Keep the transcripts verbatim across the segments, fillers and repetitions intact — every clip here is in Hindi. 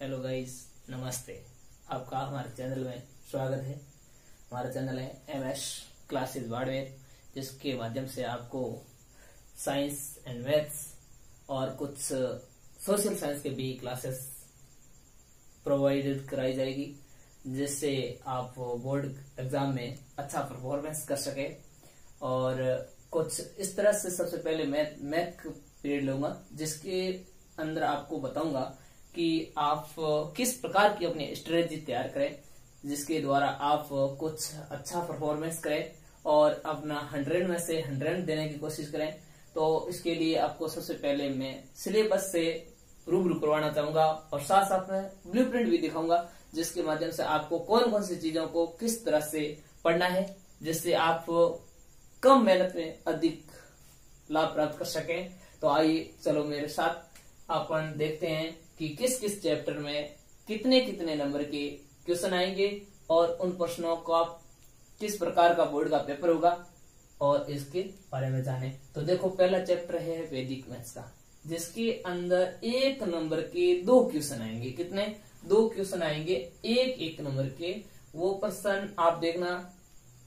हेलो गाइस, नमस्ते। आपका हमारे चैनल में स्वागत है। हमारा चैनल है एमएस क्लासेस बारमेर, जिसके माध्यम से आपको साइंस एंड मैथ्स और कुछ सोशल साइंस के भी क्लासेस प्रोवाइडेड कराई जाएगी, जिससे आप बोर्ड एग्जाम में अच्छा परफॉर्मेंस कर सके। और कुछ इस तरह से सबसे पहले मैं मैथ पीरियड लूंगा, जिसके अंदर आपको बताऊंगा कि आप किस प्रकार की अपनी स्ट्रेटजी तैयार करें, जिसके द्वारा आप कुछ अच्छा परफॉर्मेंस करें और अपना हंड्रेड में से हंड्रेड देने की कोशिश करें। तो इसके लिए आपको सबसे पहले मैं सिलेबस से रूबरू करवाना चाहूंगा और साथ साथ में ब्लूप्रिंट भी दिखाऊंगा, जिसके माध्यम से आपको कौन कौन सी चीजों को किस तरह से पढ़ना है, जिससे आप कम मेहनत में अधिक लाभ प्राप्त कर सकें। तो आइए, चलो मेरे साथ अपन देखते हैं कि किस किस चैप्टर में कितने कितने नंबर के क्वेश्चन आएंगे और उन प्रश्नों का किस प्रकार का बोर्ड का पेपर होगा, और इसके बारे में जाने। तो देखो, पहला चैप्टर है वैदिक मैथ्स का, जिसके अंदर एक नंबर के दो क्वेश्चन आएंगे। कितने? दो क्वेश्चन आएंगे, एक एक नंबर के। वो प्रश्न आप देखना,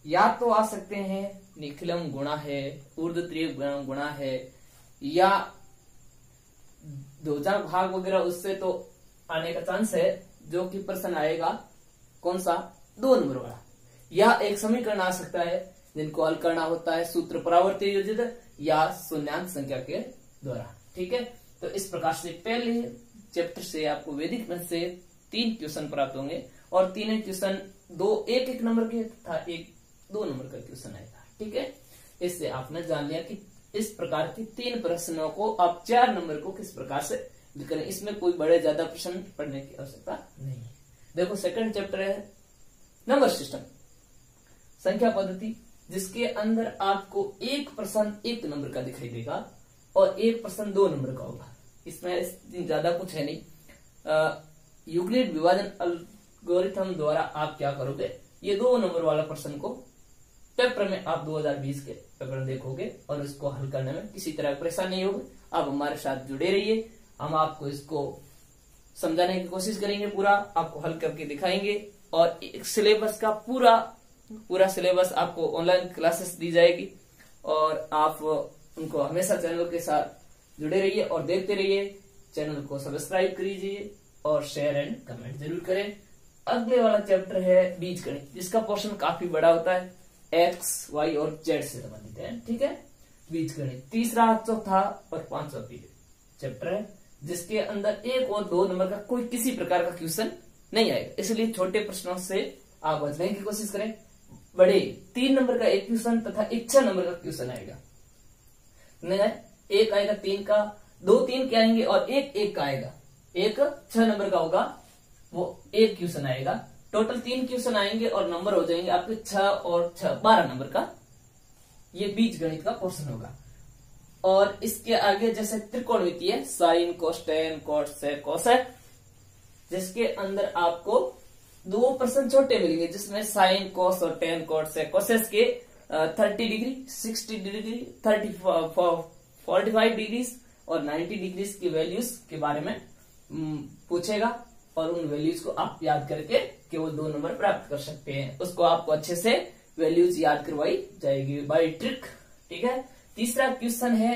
या तो आ सकते हैं निखिलम गुणा है, ऊर्ध्व गुणा है, या ध्वजा भाग वगैरह, उससे तो आने का चांस है, जो कि प्रश्न आएगा कौन सा, दो नंबर वाला। या एक समीकरण आ सकता है जिनको हल करना होता है सूत्र परावर्ती योजित या शून्यांक संख्या के द्वारा। ठीक है, तो इस प्रकार से पहले चैप्टर से आपको वैदिक गणित से तीन क्वेश्चन प्राप्त होंगे, और तीनों क्वेश्चन दो एक एक नंबर के तथा एक दो नंबर का क्वेश्चन आएगा। ठीक है, इससे आपने जान लिया कि इस प्रकार के तीन प्रश्नों को आप चार नंबर को किस प्रकार से करें। इसमें कोई बड़े ज्यादा प्रश्न पढ़ने की आवश्यकता नहीं है। देखो, सेकंड चैप्टर है नंबर सिस्टम, संख्या पद्धति, जिसके अंदर आपको एक प्रश्न एक नंबर का दिखाई देगा और एक प्रश्न दो नंबर का होगा। इसमें ज्यादा कुछ है नहीं। यूक्लिड विभाजन एल्गोरिथम द्वारा आप क्या करोगे, ये दो नंबर वाला प्रश्न को पेपर में आप दो हज़ार बीस के पेपर देखोगे और इसको हल करने में किसी तरह परेशान नहीं होगी। आप हमारे साथ जुड़े रहिए, हम आपको इसको समझाने की कोशिश करेंगे, पूरा आपको हल करके दिखाएंगे। और एक सिलेबस का पूरा पूरा सिलेबस आपको ऑनलाइन क्लासेस दी जाएगी, और आप उनको हमेशा चैनल के साथ जुड़े रहिए और देखते रहिए। चैनल को सब्सक्राइब कीजिए और शेयर एंड कमेंट जरूर करें। अगले वाला चैप्टर है बीज गणित, जिसका पोर्शन काफी बड़ा होता है, एक्स वाई और जेड से संबंधित है। ठीक है, बीजगणित तीसरा, चौथा और पांचवा चैप्टर है, जिसके अंदर एक और दो नंबर का कोई किसी प्रकार का क्वेश्चन नहीं आएगा। इसलिए छोटे प्रश्नों से आप बचने की कोशिश करें। बड़े तीन नंबर का एक क्वेश्चन तथा एक छह नंबर का क्वेश्चन आएगा। एक आएगा तीन का, दो तीन के आएंगे और एक एक का आएगा। एक छह नंबर का होगा, वो एक क्वेश्चन आएगा। टोटल तीन क्वेश्चन आएंगे और नंबर हो जाएंगे आपके छह और छह, बारह नंबर का ये बीज गणित का पोर्शन होगा। और इसके आगे जैसे त्रिकोणमितीय, sine cos tan cos sec cosec, जिसके अंदर आपको दो प्रश्न छोटे मिलेंगे, जिसमें साइन कोस और टेन कोस सेक कोसेक के thirty degree, sixty degree, thirty forty five degree और नाइन्टी डिग्री की वैल्यूज के बारे में पूछेगा, और उन वैल्यूज को आप याद करके कि वो दो नंबर प्राप्त कर सकते हैं, उसको आपको अच्छे से वैल्यूज याद करवाई जाएगी बाय ट्रिक। ठीक है, तीसरा क्वेश्चन है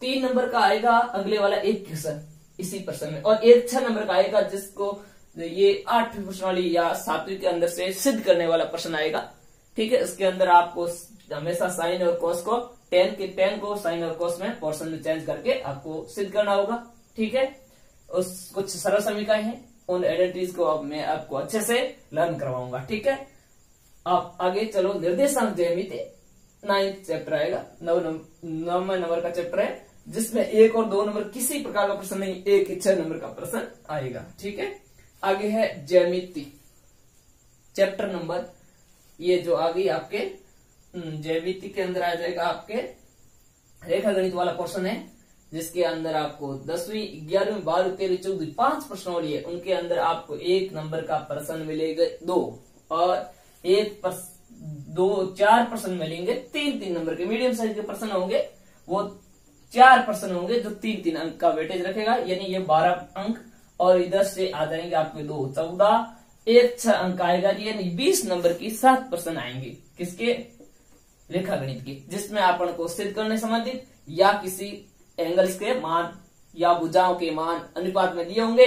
तीन नंबर का आएगा, अगले वाला एक क्वेश्चन इसी प्रश्न में, और एक छह नंबर का आएगा, जिसको ये आठवीं प्रश्न वाली या सातवीं के अंदर से सिद्ध करने वाला प्रश्न आएगा। ठीक है, इसके अंदर आपको हमेशा साइन और कोस को, टेन के टेन को साइन और कोस में पोर्शन में चेंज करके आपको सिद्ध करना होगा। ठीक है, उस कुछ सरल समीकरण है, उन आइडेंटिटीज को अब मैं आपको अच्छे से लर्न करवाऊंगा। ठीक है, आप आगे चलो। निर्देशांक ज्यामिति नाइन्थ चैप्टर आएगा, नव नौवें नंबर का चैप्टर है, जिसमें एक और दो नंबर किसी प्रकार का प्रश्न नहीं, एक इच्छा नंबर का प्रश्न आएगा। ठीक है, आगे है ज्यामिति चैप्टर नंबर, ये जो आ गई आपके ज्यामिति के अंदर आ जाएगा आपके रेखा गणित वाला पोर्शन है, जिसके अंदर आपको दसवीं, ग्यारहवीं, बारहवीं, तेरहवीं, चौदहवीं पांच प्रश्न हो रही है, उनके अंदर आपको एक नंबर का प्रश्न मिलेगा दो, और एक दो चार प्रश्न मिलेंगे तीन तीन नंबर के। मीडियम साइज के प्रश्न होंगे, वो चार प्रश्न होंगे जो तीन तीन अंक का वेटेज रखेगा, यानी ये बारह अंक और इधर से आ जाएंगे आपके दो चौदह, एक छह अंक आएगा यानी बीस नंबर की सात प्रश्न आएंगे किसके, रेखा गणित के, जिसमें अपन को सिद्ध करने संबंधित या किसी एंगल्स के मान या भुजाओं के मान अनुपात में दिए होंगे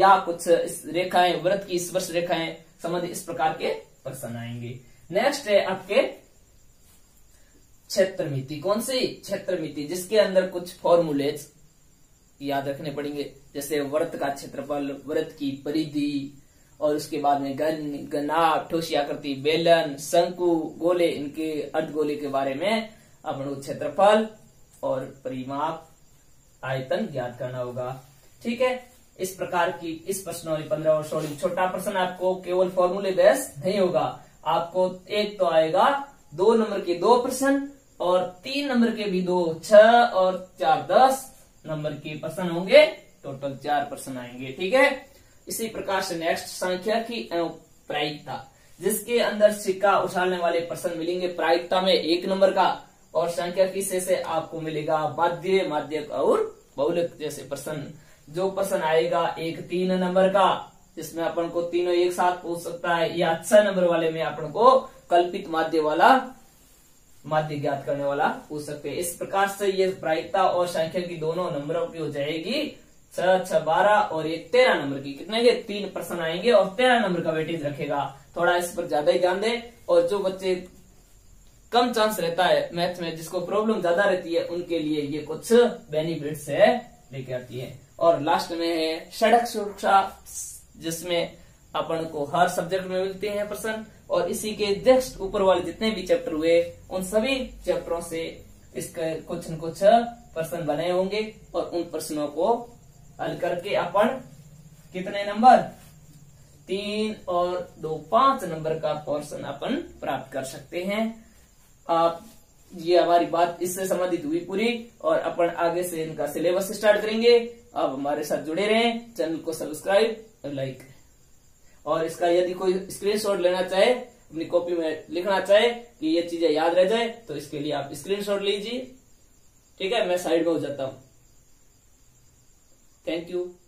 या कुछ रेखाएं, वृत्त की स्पर्श रेखाएं संबंधित इस प्रकार के प्रश्न आएंगे। नेक्स्ट है आपके क्षेत्रमिति, कौन सी क्षेत्रमिति, जिसके अंदर कुछ फॉर्मूले याद रखने पड़ेंगे, जैसे वृत्त का क्षेत्रफल, वृत्त की परिधि और उसके बाद में घन, घनाभ, ठोसियाकृति, बेलन, शंकु, गोले, इनके अर्धगोले के बारे में अपन को क्षेत्रफल और परिमाप आयतन ज्ञात करना होगा। ठीक है, इस प्रकार की इस प्रश्न वाली पंद्रह और सोलह छोटा प्रश्न आपको केवल फॉर्मूले बेस नहीं होगा, आपको एक तो आएगा दो नंबर के दो प्रश्न और तीन नंबर के भी दो, छह और चार दस नंबर के प्रश्न होंगे, टोटल चार प्रश्न आएंगे। ठीक है, इसी प्रकार से नेक्स्ट संख्या की प्रायिकता, जिसके अंदर सिक्का उछालने वाले प्रश्न मिलेंगे प्रायिकता में एक नंबर का, और संख्या की से, से आपको मिलेगा माध्य, माध्यक और बहुलक जैसे प्रश्न। जो प्रश्न आएगा एक तीन नंबर का, जिसमें अपन को तीनों एक साथ पूछ सकता है, या छह नंबर वाले में अपन को कल्पित माध्य वाला, माध्य ज्ञात करने वाला पूछ सकते हैं। इस प्रकार से ये प्रायिकता और संख्या की दोनों नंबरों की हो जाएगी, छह छह बारह और एक तेरह नंबर की, कितने के तीन प्रश्न आएंगे और तेरह नंबर का वेटेज रखेगा। थोड़ा इस पर ज्यादा ही ध्यान दें, और जो बच्चे कम चांस रहता है मैथ में, जिसको प्रॉब्लम ज्यादा रहती है, उनके लिए ये कुछ बेनिफिट्स है लेके आती है। और लास्ट में है सड़क सुरक्षा, जिसमें अपन को हर सब्जेक्ट में मिलते हैं प्रश्न, और इसी के जस्ट ऊपर वाले जितने भी चैप्टर हुए उन सभी चैप्टरों से इसके कुछ न कुछ प्रश्न बने होंगे, और उन प्रश्नों को हल करके अपन कितने नंबर, तीन और दो पांच नंबर का पोर्शन अपन प्राप्त कर सकते हैं। आप ये हमारी बात इससे संबंधित हुई पूरी, और अपन आगे से इनका सिलेबस स्टार्ट करेंगे। आप हमारे साथ जुड़े रहें, चैनल को सब्सक्राइब और लाइक, और इसका यदि कोई स्क्रीनशॉट लेना चाहे, अपनी कॉपी में लिखना चाहे कि ये चीजें याद रह जाए, तो इसके लिए आप स्क्रीनशॉट लीजिए। ठीक है, मैं साइड में हो जाता हूं। Thank you.